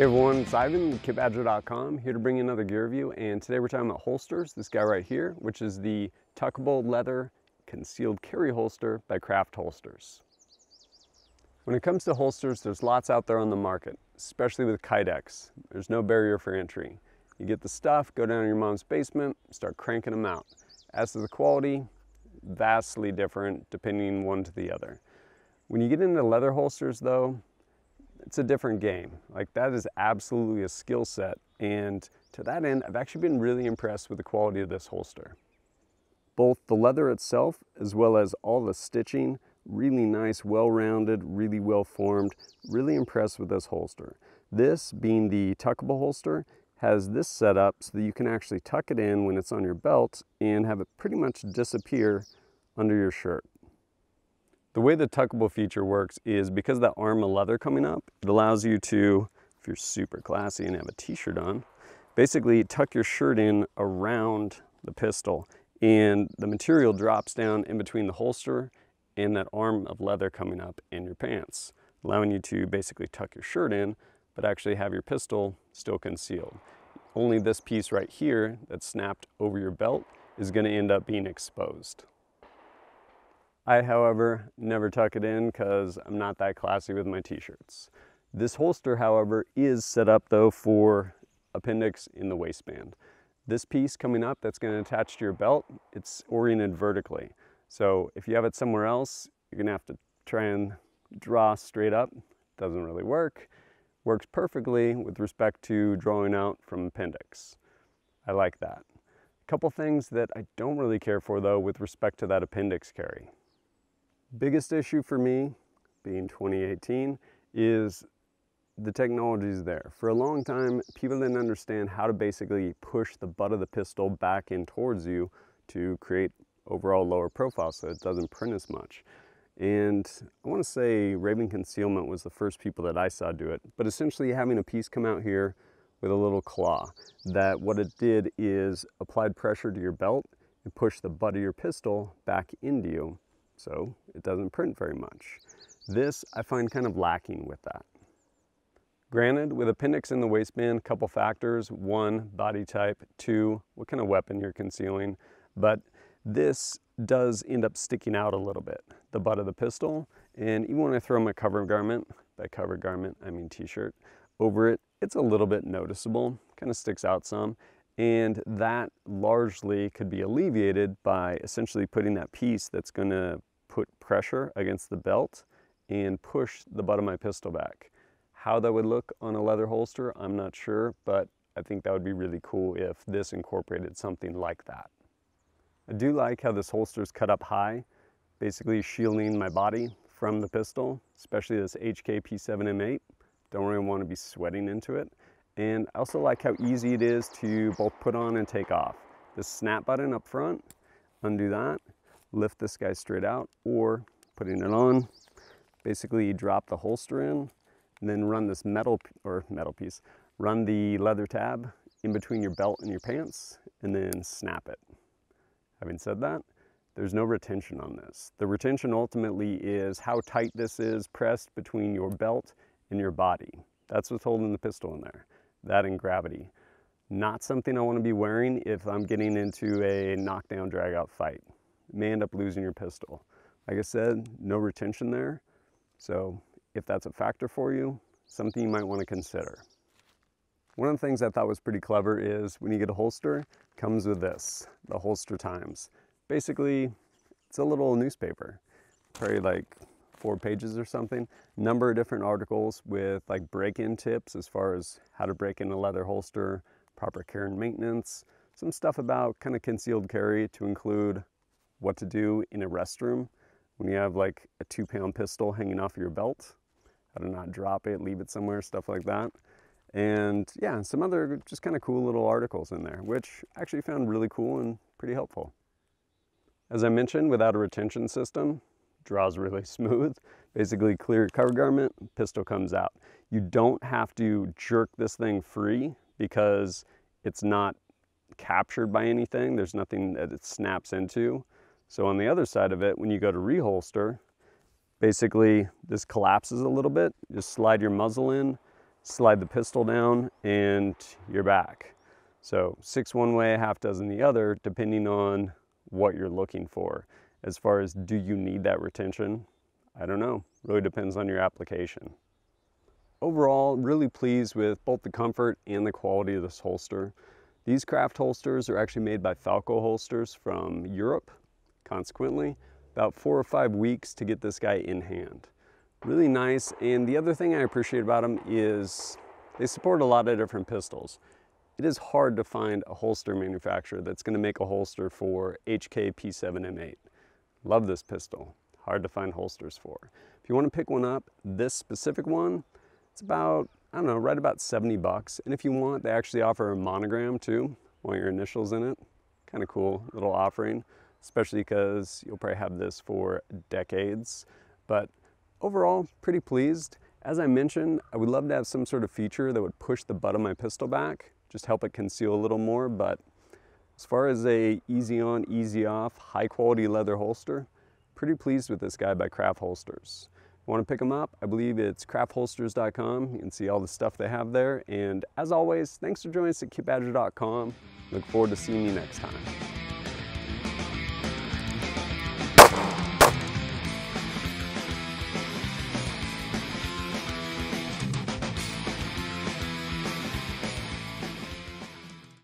Hey everyone, it's Ivan, KitBadger.com, here to bring you another gear review, and today we're talking about holsters, this guy right here, which is the tuckable leather concealed carry holster by Craft Holsters. When it comes to holsters, there's lots out there on the market, especially with Kydex. There's no barrier for entry. You get the stuff, go down to your mom's basement, start cranking them out. As to the quality, vastly different depending one to the other. When you get into leather holsters though, it's a different game. Like, that is absolutely a skill set, and to that end I've actually been really impressed with the quality of this holster. Both the leather itself as well as all the stitching, really nice, well-rounded, really well formed. Really impressed with this holster. This being the tuckable holster has this setup so that you can actually tuck it in when it's on your belt and have it pretty much disappear under your shirt. The way the tuckable feature works is because of that arm of leather coming up, it allows you to, if you're super classy and have a t-shirt on, basically tuck your shirt in around the pistol, and the material drops down in between the holster and that arm of leather coming up in your pants, allowing you to basically tuck your shirt in but actually have your pistol still concealed. Only this piece right here that's snapped over your belt is going to end up being exposed. I, however, never tuck it in because I'm not that classy with my t-shirts. This holster, however, is set up though for appendix in the waistband. This piece coming up that's going to attach to your belt, it's oriented vertically. So if you have it somewhere else, you're going to have to try and draw straight up. Doesn't really work. Works perfectly with respect to drawing out from appendix. I like that. A couple things that I don't really care for though with respect to that appendix carry. Biggest issue for me, being 2018, is the technology's there. For a long time, people didn't understand how to basically push the butt of the pistol back in towards you to create overall lower profile so it doesn't print as much. And I want to say Raven Concealment was the first people that I saw do it, but essentially having a piece come out here with a little claw, that what it did is applied pressure to your belt and pushed the butt of your pistol back into you. So it doesn't print very much. This I find kind of lacking with that. Granted, with appendix in the waistband, a couple factors. One, body type. Two, what kind of weapon you're concealing. But this does end up sticking out a little bit, the butt of the pistol. And even when I throw my cover garment, by cover garment I mean t-shirt, over it, it's a little bit noticeable, kind of sticks out some. And that largely could be alleviated by essentially putting that piece that's going to put pressure against the belt and push the butt of my pistol back. How that would look on a leather holster, I'm not sure, but I think that would be really cool if this incorporated something like that. I do like how this holster is cut up high, basically shielding my body from the pistol, especially this HK P7M8. Don't really want to be sweating into it. And I also like how easy it is to both put on and take off. The snap button up front, undo that, lift this guy straight out, or putting it on, basically you drop the holster in and then run this run the leather tab in between your belt and your pants and then snap it. Having said that, there's no retention on this. The retention ultimately is how tight this is pressed between your belt and your body. That's what's holding the pistol in there. That and gravity. Not something I want to be wearing if I'm getting into a knockdown drag out fight. You may end up losing your pistol. Like I said, no retention there. So if that's a factor for you, something you might want to consider. One of the things I thought was pretty clever is when you get a holster, it comes with this, the Holster Times. Basically, it's a little newspaper, probably like 4 pages or something, number of different articles with like break-in tips as far as how to break in a leather holster, proper care and maintenance, some stuff about kind of concealed carry to include what to do in a restroom when you have like a 2-pound pistol hanging off your belt, how to not drop it, leave it somewhere, stuff like that. And yeah, some other just kind of cool little articles in there, which I actually found really cool and pretty helpful. As I mentioned, without a retention system, draws really smooth. Basically clear cover garment, pistol comes out. You don't have to jerk this thing free because it's not captured by anything. There's nothing that it snaps into. So on the other side of it, when you go to reholster, basically this collapses a little bit. Just slide your muzzle in, slide the pistol down, and you're back. So 6 one way, half dozen the other, depending on what you're looking for. As far as do you need that retention, I don't know. Really depends on your application. Overall, really pleased with both the comfort and the quality of this holster. These Craft holsters are actually made by Falco Holsters from Europe. Consequently, about 4 or 5 weeks to get this guy in hand. Really nice, and the other thing I appreciate about them is they support a lot of different pistols. It is hard to find a holster manufacturer that's going to make a holster for HK P7M8. Love this pistol. Hard to find holsters for. If you want to pick one up, this specific one, it's about, I don't know, right about 70 bucks. And if you want, they actually offer a monogram too. Want your initials in it. Kind of cool little offering, especially because you'll probably have this for decades. But overall, pretty pleased. As I mentioned, I would love to have some sort of feature that would push the butt of my pistol back, just help it conceal a little more. But as far as a easy on, easy off, high quality leather holster, pretty pleased with this guy by Craft Holsters. If you want to pick them up, I believe it's craftholsters.com. You can see all the stuff they have there. And as always, thanks for joining us at KitBadger.com. Look forward to seeing you next time.